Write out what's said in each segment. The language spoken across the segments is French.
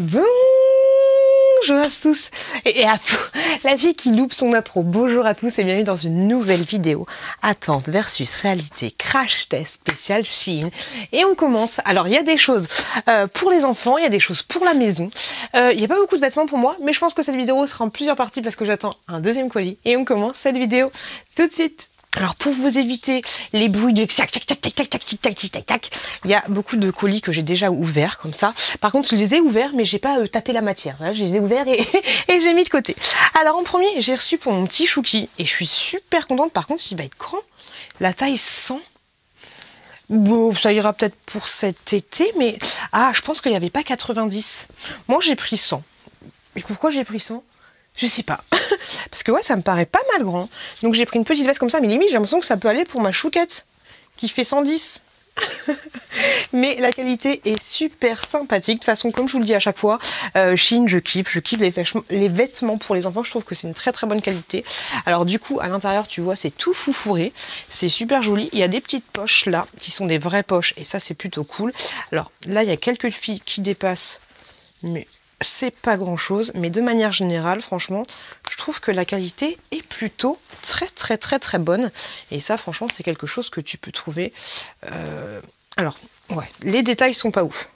Bonjour à tous et à tous. La fille qui loupe son intro. Bonjour à tous et bienvenue dans une nouvelle vidéo. Attente versus réalité, crash test spécial Shein. Et on commence. Alors il y a des choses pour les enfants, il y a des choses pour la maison. Il n'y a pas beaucoup de vêtements pour moi, mais je pense que cette vidéo sera en plusieurs parties parce que j'attends un deuxième colis. Et on commence cette vidéo tout de suite. Alors pour vous éviter les bruits de tac tac tac tac tac tac tac tac tac tac, il y a beaucoup de colis que j'ai déjà ouverts comme ça. Par contre, je les ai ouverts, mais j'ai pas tâté la matière. Voilà, je les ai ouverts et j'ai mis de côté. Alors en premier, j'ai reçu pour mon petit Chouki et je suis super contente. Par contre, il va être grand, la taille 100. Bon, ça ira peut-être pour cet été, mais ah, je pense qu'il n'y avait pas 90. Moi, j'ai pris 100. Et pourquoi j'ai pris 100? Je sais pas. Parce que ouais, ça me paraît pas mal grand. Donc j'ai pris une petite veste comme ça, mais limite, j'ai l'impression que ça peut aller pour ma chouquette, qui fait 110. Mais la qualité est super sympathique. De toute façon, comme je vous le dis à chaque fois, Shein, je kiffe les vêtements pour les enfants. Je trouve que c'est une très très bonne qualité. Alors du coup, à l'intérieur, tu vois, c'est tout fourré. C'est super joli. Il y a des petites poches là, qui sont des vraies poches. Et ça, c'est plutôt cool. Alors là, il y a quelques filles qui dépassent, mais c'est pas grand chose, mais de manière générale, franchement, je trouve que la qualité est plutôt très bonne. Et ça, franchement, c'est quelque chose que tu peux trouver. Alors, ouais, les détails sont pas ouf.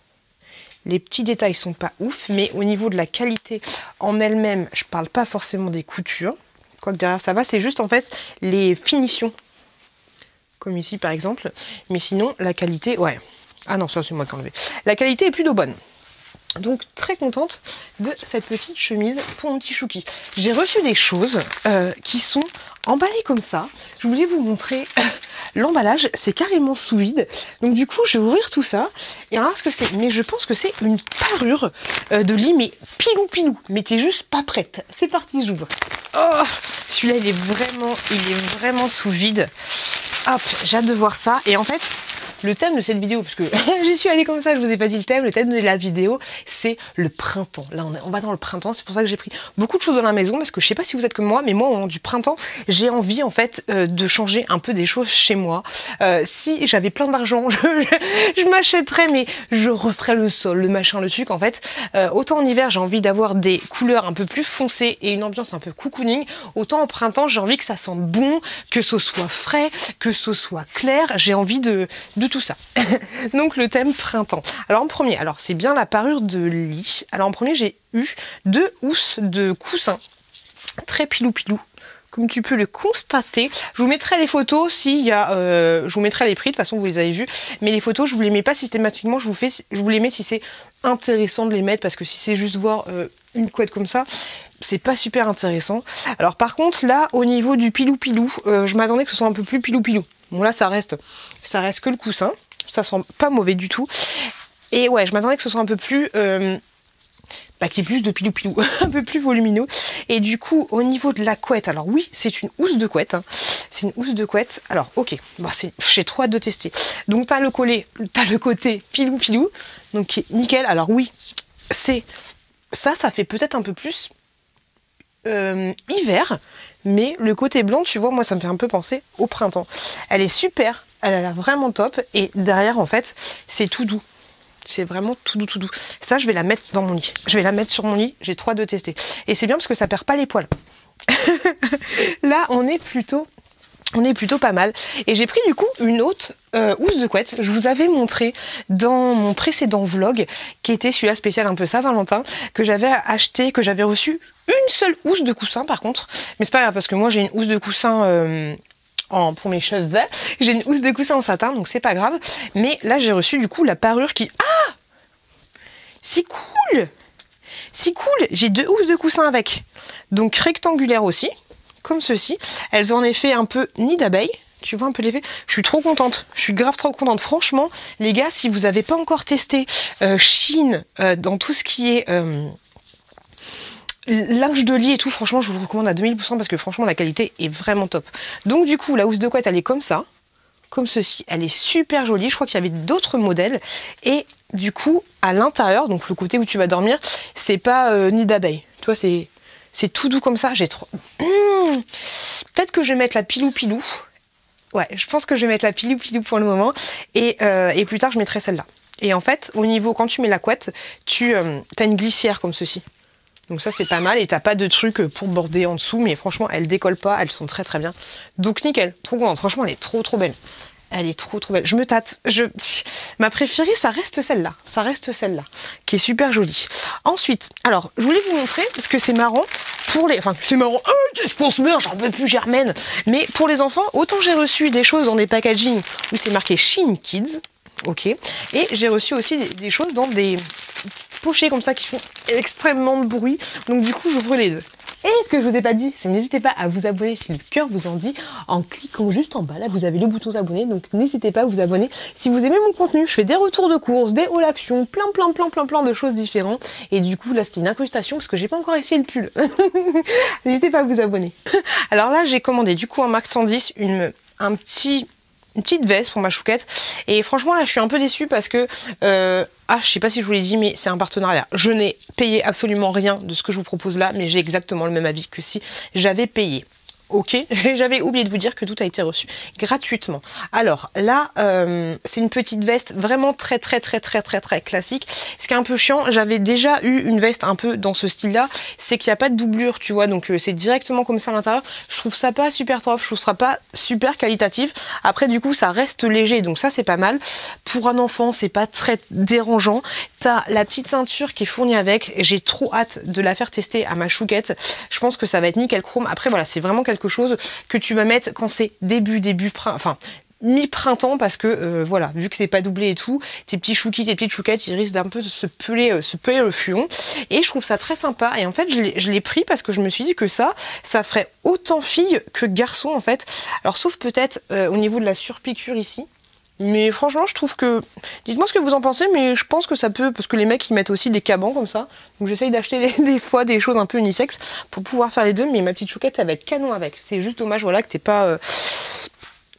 Les petits détails sont pas ouf, mais au niveau de la qualité en elle-même, je parle pas forcément des coutures. Quoique derrière ça va, c'est juste en fait les finitions. Comme ici par exemple. Mais sinon, la qualité, ouais. Ah non, ça c'est moi qui enlevé. La qualité est plutôt bonne. Donc très contente de cette petite chemise pour mon petit Chouki. J'ai reçu des choses qui sont emballées comme ça. Je voulais vous montrer l'emballage, c'est carrément sous vide. Donc du coup, je vais ouvrir tout ça et on va voir ce que c'est. Mais je pense que c'est une parure de lit, mais pilou. Mais t'es juste pas prête. C'est parti, j'ouvre. Oh, celui-là, il est vraiment sous vide. Hop, j'ai hâte de voir ça. Et en fait, le thème de cette vidéo, parce que j'y suis allée comme ça, je vous ai pas dit le thème de la vidéo, c'est le printemps. Là, on va dans le printemps, c'est pour ça que j'ai pris beaucoup de choses dans la maison, parce que je sais pas si vous êtes comme moi, mais moi, au moment du printemps, j'ai envie, en fait, de changer un peu des choses chez moi. Si j'avais plein d'argent, je m'achèterais, mais je referais le sol, le machin, le sucre, en fait. Autant en hiver, j'ai envie d'avoir des couleurs un peu plus foncées et une ambiance un peu cocooning, autant en printemps, j'ai envie que ça sente bon, que ce soit frais, que ce soit clair, j'ai envie de tout ça. Donc le thème printemps. Alors en premier, alors c'est bien la parure de lit. Alors en premier, j'ai eu 2 housses de coussin très pilou comme tu peux le constater. Je vous mettrai les photos s'il y a je vous mettrai les prix, de toute façon vous les avez vus, mais les photos je vous les mets pas systématiquement, je vous les mets si c'est intéressant de les mettre, parce que si c'est juste voir une couette comme ça, c'est pas super intéressant. Alors par contre là, au niveau du pilou je m'attendais que ce soit un peu plus pilou. Bon là ça reste que le coussin, ça sent pas mauvais du tout. Et ouais, je m'attendais que ce soit un peu plus, qu'il y ait plus de pilou, un peu plus volumineux. Et du coup au niveau de la couette, alors oui c'est une housse de couette, hein. C'est une housse de couette. Alors ok, bon, j'ai trop hâte de tester. Donc t'as le collet, t'as le côté pilou, donc qui est nickel. Alors oui, c'est ça fait peut-être un peu plus hiver, mais le côté blanc, tu vois, moi ça me fait un peu penser au printemps. Elle est super, elle a l'air vraiment top, et derrière en fait c'est tout doux, c'est vraiment tout doux. Ça je vais la mettre dans mon lit, je vais la mettre sur mon lit, j'ai trop hâte de tester. Et c'est bien parce que ça perd pas les poils. Là on est plutôt pas mal. Et j'ai pris du coup une autre housse de couette. Je vous avais montré dans mon précédent vlog, qui était celui-là spécial un peu Saint-Valentin, que j'avais acheté, que j'avais reçu une seule housse de coussin par contre. Mais c'est pas grave parce que moi j'ai une housse de coussin pour mes cheveux. J'ai une housse de coussin en satin, donc c'est pas grave. Mais là j'ai reçu du coup la parure qui... Ah, c'est cool. C'est cool. J'ai 2 housses de coussin avec. Donc rectangulaire aussi. Comme ceci, elles ont en effet un peu nid d'abeille, tu vois un peu l'effet. Je suis trop contente, je suis grave trop contente. Franchement, les gars, si vous n'avez pas encore testé Shein dans tout ce qui est linge de lit et tout, franchement, je vous le recommande à 2000% parce que franchement, la qualité est vraiment top. Donc du coup, la housse de couette, elle est comme ça, comme ceci. Elle est super jolie, je crois qu'il y avait d'autres modèles. Et du coup, à l'intérieur, donc le côté où tu vas dormir, c'est pas nid d'abeille. Tu vois, c'est tout doux comme ça, j'ai trop... Peut-être que je vais mettre la pilou. Ouais, je pense que je vais mettre la pilou pour le moment. Et plus tard, je mettrai celle-là. Et en fait, au niveau, quand tu mets la couette, tu as une glissière comme ceci. Donc ça, c'est pas mal. Et t'as pas de truc pour border en dessous. Mais franchement, elles décollent pas. Elles sont très, très bien. Donc nickel. Trop contente. Franchement, elle est trop, trop belle. Elle est trop, trop belle. Je me tâte. Ma préférée, ça reste celle-là. Ça reste celle-là. Qui est super jolie. Ensuite, alors, je voulais vous montrer, parce que c'est marrant, pour les... Enfin, c'est marrant. Qu'est-ce qu'on se meurt? J'en peux plus, Germaine. Mais pour les enfants, autant j'ai reçu des choses dans des packagings où c'est marqué SHEIN Kids. Ok. Et j'ai reçu aussi des choses dans des pochets comme ça qui font extrêmement de bruit. Donc du coup, j'ouvre les deux. Et ce que je vous ai pas dit, c'est n'hésitez pas à vous abonner si le cœur vous en dit en cliquant juste en bas. Là, vous avez le bouton s'abonner, donc n'hésitez pas à vous abonner. Si vous aimez mon contenu, je fais des retours de courses, des hauls actions, plein de choses différentes. Et du coup, là, c'était une incrustation parce que j'ai pas encore essayé le pull. N'hésitez pas à vous abonner. Alors là, j'ai commandé du coup en Mac 110 une petite veste pour ma chouquette. Et franchement, là, je suis un peu déçue parce que... ah, je sais pas si je vous l'ai dit, mais c'est un partenariat. Je n'ai payé absolument rien de ce que je vous propose là, mais j'ai exactement le même avis que si j'avais payé. Ok, j'avais oublié de vous dire que tout a été reçu gratuitement. Alors là, c'est une petite veste vraiment très classique. Ce qui est un peu chiant, j'avais déjà eu une veste un peu dans ce style-là, c'est qu'il n'y a pas de doublure, tu vois, donc c'est directement comme ça à l'intérieur. Je trouve ça pas super top, je trouve ça pas super qualitatif. Après, du coup, ça reste léger, donc ça, c'est pas mal. Pour un enfant, c'est pas très dérangeant. T'as la petite ceinture qui est fournie avec. J'ai trop hâte de la faire tester à ma chouquette. Je pense que ça va être nickel chrome. Après, voilà, c'est vraiment quelque chose que tu vas mettre quand c'est mi-printemps, parce que voilà, vu que c'est pas doublé et tout, tes petits chouquis, tes petites chouquettes, ils risquent d'un peu de se peler le fuon. Et je trouve ça très sympa. Et en fait, je l'ai pris parce que je me suis dit que ça ferait autant fille que garçon, en fait. Alors, sauf peut-être au niveau de la surpiqûre ici. Mais franchement, je trouve que... Dites-moi ce que vous en pensez, mais je pense que ça peut... Parce que les mecs, ils mettent aussi des cabans comme ça. Donc j'essaye d'acheter des fois des choses un peu unisexes pour pouvoir faire les deux. Mais ma petite chouquette, elle va être canon avec. C'est juste dommage, voilà, que t'es pas...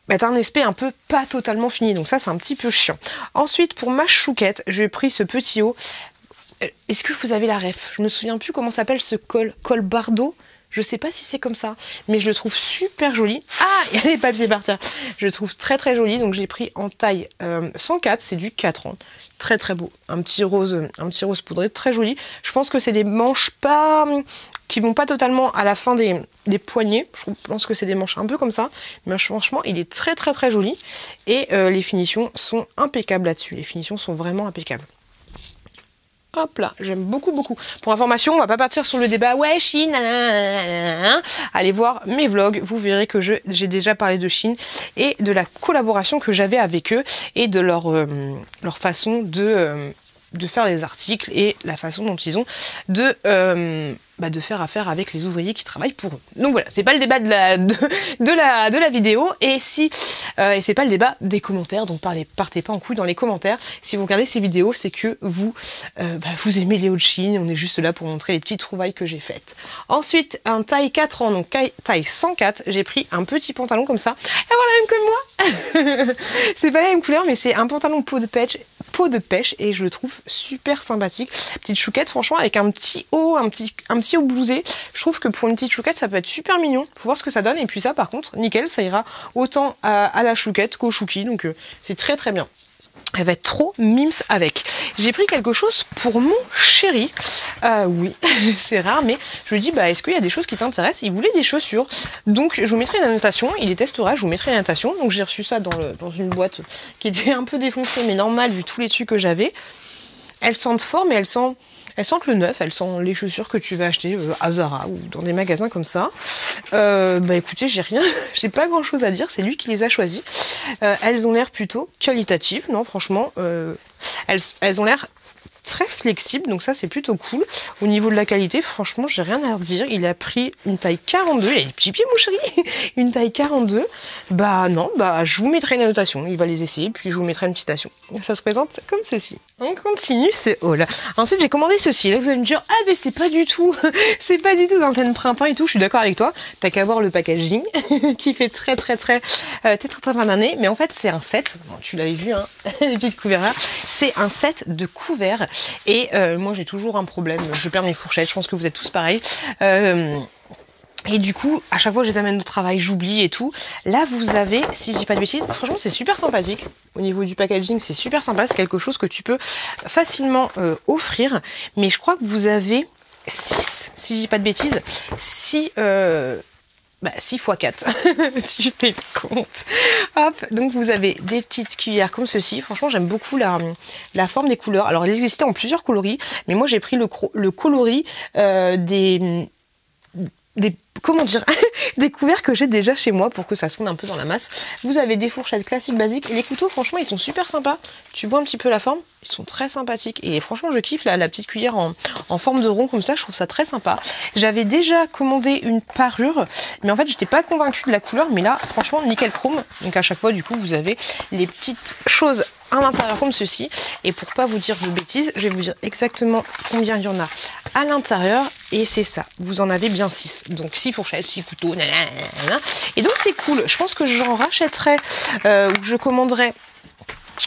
Bah, t'as un aspect un peu pas totalement fini. Donc ça, c'est un petit peu chiant. Ensuite, pour ma chouquette, j'ai pris ce petit haut. Est-ce que vous avez la ref? Je me souviens plus comment s'appelle ce col. Col Bardo? Je sais pas si c'est comme ça, mais je le trouve super joli. Ah, il y a des papiers par terre. Je le trouve très très joli, donc j'ai pris en taille 104, c'est du 4 ans. Très très beau, un petit rose poudré, très joli. Je pense que c'est des manches pas... qui vont pas totalement à la fin des poignets. Je pense que c'est des manches un peu comme ça, mais franchement, il est très joli. Et les finitions sont impeccables là-dessus, les finitions sont vraiment impeccables. Hop là, j'aime beaucoup. Pour information, on va pas partir sur le débat, ouais, Shein, nanana. Allez voir mes vlogs, vous verrez que j'ai déjà parlé de Shein et de la collaboration que j'avais avec eux et de leur façon de faire les articles et la façon dont ils ont de faire affaire avec les ouvriers qui travaillent pour eux. Donc voilà, c'est pas le débat de la vidéo, et c'est pas le débat des commentaires, donc partez pas en couille dans les commentaires. Si vous regardez ces vidéos, c'est que vous aimez les hauts de Shein. On est juste là pour montrer les petites trouvailles que j'ai faites. Ensuite, un taille 4 ans, donc taille 104, j'ai pris un petit pantalon comme ça. Elle voit la même que moi. C'est pas la même couleur, mais c'est un pantalon peau de pêche, et je le trouve super sympathique. Petite chouquette, franchement, avec un petit haut, un petit haut blousé. Je trouve que pour une petite chouquette, ça peut être super mignon. Faut voir ce que ça donne. Et puis ça, par contre, nickel, ça ira autant à la chouquette qu'au chouki. Donc c'est très bien. Elle va être trop mimes avec. J'ai pris quelque chose pour mon chéri. Oui, c'est rare, mais je lui dis, bah, est-ce qu'il y a des choses qui t'intéressent? Il voulait des chaussures. Donc, je vous mettrai une annotation. Il les testera, je vous mettrai une annotation. Donc, j'ai reçu ça dans une boîte qui était un peu défoncée, mais normale, vu tous les trucs que j'avais. Elles sentent fort, mais elles sentent le neuf. Elles sentent les chaussures que tu vas acheter à Zara ou dans des magasins comme ça. Bah écoutez, j'ai pas grand chose à dire. C'est lui qui les a choisies. Elles ont l'air plutôt qualitatives. Non, franchement, elles ont l'air très flexibles. Donc ça, c'est plutôt cool. Au niveau de la qualité, franchement, j'ai rien à redire. Il a pris une taille 42. Il a des petits pieds, mon chéri. Une taille 42. Bah non, bah je vous mettrai une annotation. Il va les essayer, puis je vous mettrai une citation. Ça se présente comme ceci. On continue ce haul. Ensuite, j'ai commandé ceci. Là, vous allez me dire, ah, mais c'est pas du tout dans le printemps et tout. Je suis d'accord avec toi. T'as qu'à voir le packaging qui fait très fin d'année. Mais en fait, c'est un set. Bon, tu l'avais vu, hein, les petites couverts. C'est un set de couverts. Et moi, j'ai toujours un problème. Je perds mes fourchettes. Je pense que vous êtes tous pareils. Et du coup, à chaque fois que je les amène au travail, j'oublie et tout. Là, vous avez, si je dis pas de bêtises, franchement, c'est super sympathique. Au niveau du packaging, c'est super sympa. C'est quelque chose que tu peux facilement offrir. Mais je crois que vous avez 6, si je dis pas de bêtises, 6 x 4, tu fais compte. Hop, donc vous avez des petites cuillères comme ceci. Franchement, j'aime beaucoup la forme des couleurs. Alors, elles existaient en plusieurs coloris, mais moi, j'ai pris le coloris des couverts que j'ai déjà chez moi pour que ça sonne un peu dans la masse. Vous avez des fourchettes classiques, basiques. Et les couteaux, franchement, ils sont super sympas. Tu vois un petit peu la forme. Ils sont très sympathiques. Et franchement, je kiffe la petite cuillère en forme de rond comme ça. Je trouve ça très sympa. J'avais déjà commandé une parure, mais en fait, j'étais pas convaincue de la couleur. Mais là, franchement, nickel chrome. Donc à chaque fois, du coup, vous avez les petites choses à l'intérieur comme ceci. Et pour pas vous dire de bêtises, je vais vous dire exactement combien il y en a à l'intérieur. Et c'est ça, vous en avez bien 6. Donc 6 fourchettes, 6 couteaux, nanana. Et donc c'est cool. Je pense que j'en rachèterai ou que je commanderai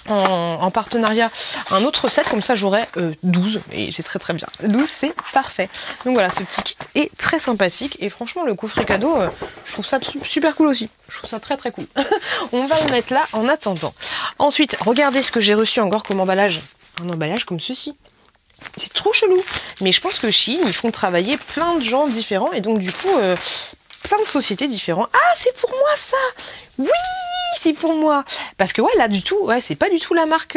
en partenariat un autre set, comme ça j'aurai 12, et c'est très très bien. 12, c'est parfait. Donc voilà, ce petit kit est très sympathique, et franchement le coffret cadeau, je trouve ça super cool aussi. Je trouve ça très très cool. On va le mettre là en attendant. Ensuite, regardez ce que j'ai reçu encore comme emballage. Un emballage comme ceci. C'est trop chelou, mais je pense que Shein, ils font travailler plein de gens différents, et donc du coup, plein de sociétés différentes. Ah, c'est pour moi ça! Oui! C'est pour moi, parce que ouais, là du tout, ouais, c'est pas du tout la marque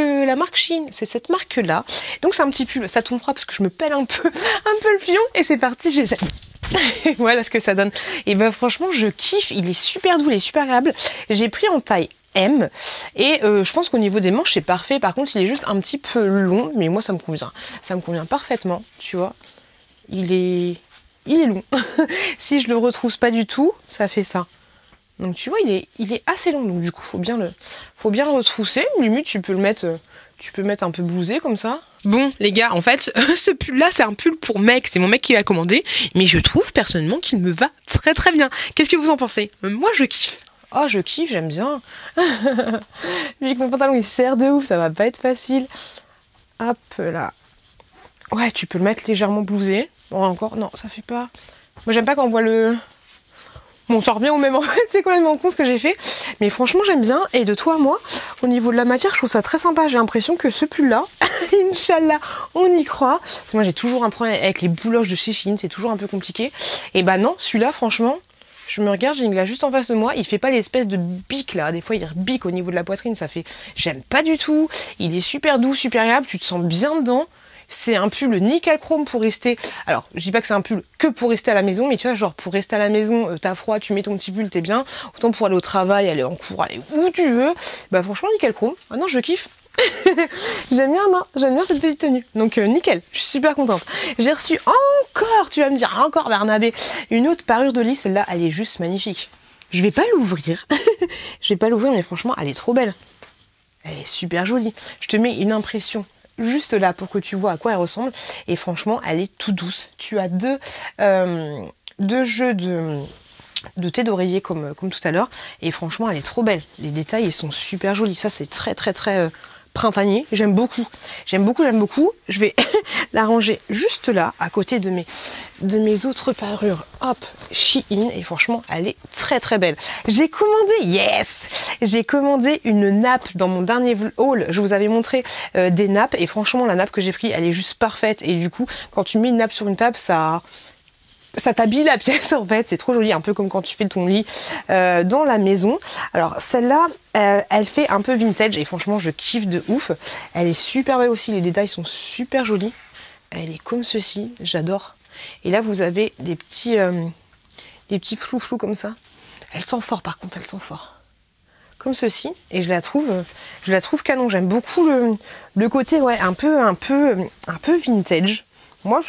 Shein, c'est cette marque là. Donc c'est un petit pull, ça tombe froid parce que je me pèle un peu le fion, et c'est parti, je les aime. Voilà ce que ça donne. Et ben franchement, je kiffe, il est super doux, il est super agréable. J'ai pris en taille M, et je pense qu'au niveau des manches, c'est parfait. Par contre, il est juste un petit peu long, mais moi ça me convient parfaitement, tu vois. Il est long. Si je le retrousse pas du tout, ça fait ça. Donc tu vois, il est assez long, donc du coup faut bien le retrousser. Limite tu peux le mettre un peu blousé comme ça. Bon les gars, en fait ce pull là c'est un pull pour mec, c'est mon mec qui l'a commandé, mais je trouve personnellement qu'il me va très très bien. Qu'est-ce que vous en pensez? Moi je kiffe. Oh je kiffe, j'aime bien. Vu que mon pantalon il serre de ouf, ça va pas être facile. Hop là. Ouais, tu peux le mettre légèrement blousé. Bon encore, non ça fait pas. Moi j'aime pas quand on voit le... Bon, ça revient au même en fait, c'est complètement con ce que j'ai fait. Mais franchement, j'aime bien. Et de toi à moi, au niveau de la matière, je trouve ça très sympa. J'ai l'impression que ce pull-là, Inch'Allah, on y croit. Parce que moi, j'ai toujours un problème avec les bouloches de chez Shein, c'est toujours un peu compliqué. Et bah non, celui-là, franchement, je me regarde, j'ai une glace juste en face de moi. Il fait pas l'espèce de bique là. Des fois, il bique au niveau de la poitrine, ça fait... J'aime pas du tout. Il est super doux, super agréable, tu te sens bien dedans. C'est un pull nickel chrome pour rester... Alors, je dis pas que c'est un pull que pour rester à la maison, mais tu vois, genre pour rester à la maison, t'as froid, tu mets ton petit pull, t'es bien. Autant pour aller au travail, aller en cours, aller où tu veux. Bah franchement, nickel chrome. Ah non, je kiffe. J'aime bien, non, j'aime bien cette petite tenue. Donc nickel, je suis super contente. J'ai reçu encore, tu vas me dire encore Barnabé, une autre parure de lit. Celle-là, elle est juste magnifique. Je vais pas l'ouvrir. Je vais pas l'ouvrir, mais franchement, elle est trop belle. Elle est super jolie. Je te mets une impression juste là pour que tu vois à quoi elle ressemble, et franchement elle est tout douce. Tu as deux jeux de thé d'oreiller comme tout à l'heure, et franchement elle est trop belle, les détails ils sont super jolis. Ça c'est très très très printanier, j'aime beaucoup. Je vais la ranger juste là à côté de mes autres parures, hop, Shein, et franchement elle est très très belle. J'ai commandé, yes, j'ai commandé une nappe dans mon dernier haul, je vous avais montré des nappes, et franchement la nappe que j'ai prise elle est juste parfaite, et du coup quand tu mets une nappe sur une table ça t'habille la pièce en fait, c'est trop joli, un peu comme quand tu fais ton lit dans la maison. Alors celle-là, elle fait un peu vintage, et franchement je kiffe de ouf. Elle est super belle aussi, les détails sont super jolis. Elle est comme ceci, j'adore. Et là vous avez des petits flous comme ça. Elle sent fort par contre, elle sent fort. Comme ceci, et je la trouve canon. J'aime beaucoup le côté ouais, un peu vintage. Moi,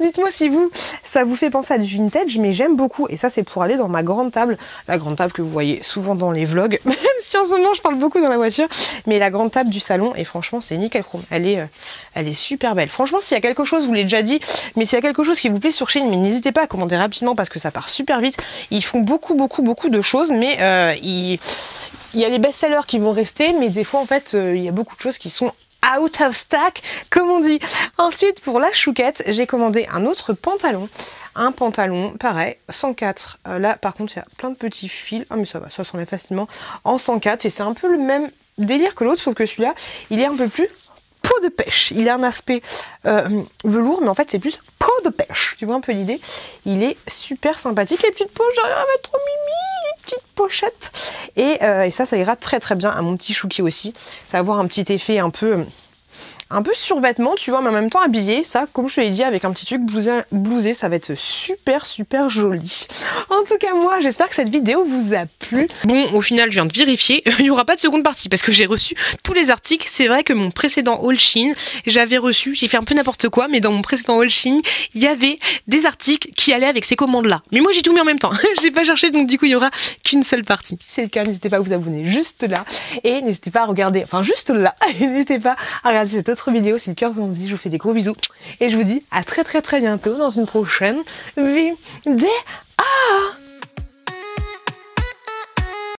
dites-moi si vous, ça vous fait penser à du vintage, mais j'aime beaucoup. Et ça, c'est pour aller dans ma grande table. La grande table que vous voyez souvent dans les vlogs, même si en ce moment, je parle beaucoup dans la voiture. Mais la grande table du salon, et franchement, c'est nickel chrome. Elle est super belle. Franchement, s'il y a quelque chose, je vous l'ai déjà dit, mais s'il y a quelque chose qui vous plaît sur Shein, mais n'hésitez pas à commander rapidement parce que ça part super vite. Ils font beaucoup de choses, mais il y a les best-sellers qui vont rester, mais des fois, en fait, il y a beaucoup de choses qui sont out of stack, comme on dit. Ensuite, pour la chouquette, j'ai commandé un autre pantalon. Un pantalon, pareil, 104. Là, par contre, il y a plein de petits fils. Ah, mais ça va, ça s'enlève facilement. En 104, et c'est un peu le même délire que l'autre, sauf que celui-là, il est un peu plus peau de pêche. Il a un aspect velours, mais en fait, c'est plus peau de pêche. Tu vois un peu l'idée? Il est super sympathique. Et petite poche, j'arrive à mettre trop mimi, les petites pochettes. Et ça, ça ira très très bien à mon petit chouki aussi. Ça va avoir un petit effet un peu survêtement, tu vois, mais en même temps habillé, ça, comme je te l'ai dit, avec un petit truc blousé, ça va être super, super joli. En tout cas, moi, j'espère que cette vidéo vous a plu. Bon, au final, je viens de vérifier, il n'y aura pas de seconde partie, parce que j'ai reçu tous les articles. C'est vrai que mon précédent haul Shein, j'avais reçu, j'ai fait un peu n'importe quoi, mais dans mon précédent haul Shein, il y avait des articles qui allaient avec ces commandes-là. Mais moi, j'ai tout mis en même temps, j'ai pas cherché, donc du coup, il n'y aura qu'une seule partie. Si c'est le cas, n'hésitez pas à vous abonner juste là, et n'hésitez pas à regarder, enfin, juste là, n'hésitez pas à regarder cette autre vidéo, si le cœur vous en dit, je vous fais des gros bisous et je vous dis à très très très bientôt dans une prochaine vidéo.